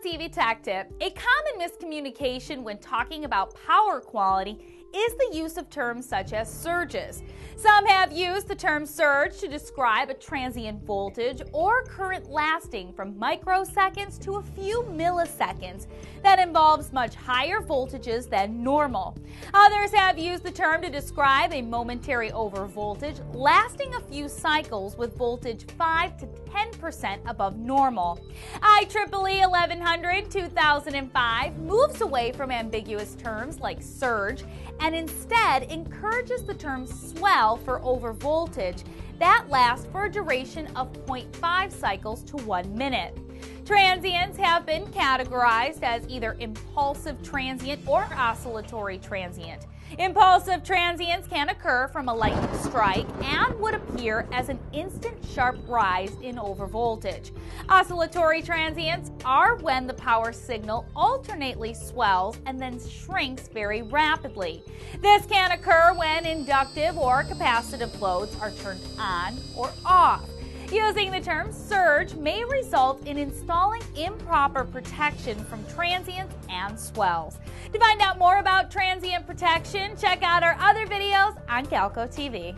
Galco TV Tech Tip. A common miscommunication when talking about power quality is the use of terms such as surges. Some have used the term surge to describe a transient voltage or current lasting from microseconds to a few milliseconds that involves much higher voltages than normal. Others have used the term to describe a momentary overvoltage lasting a few cycles with voltage 5 to 10% above normal. IEEE 1100-2005 moves away from ambiguous terms like surge and instead encourages the term swell for overvoltage that lasts for a duration of 0.5 cycles to 1 minute. Transients have been categorized as either impulsive transient or oscillatory transient. Impulsive transients can occur from a lightning strike and would appear as an instant sharp rise in overvoltage. Oscillatory transients are when the power signal alternately swells and then shrinks very rapidly. This can occur when inductive or capacitive loads are turned on or off. Using the term surge may result in installing improper protection from transients and swells. To find out more about transient protection, check out our other videos on Galco TV.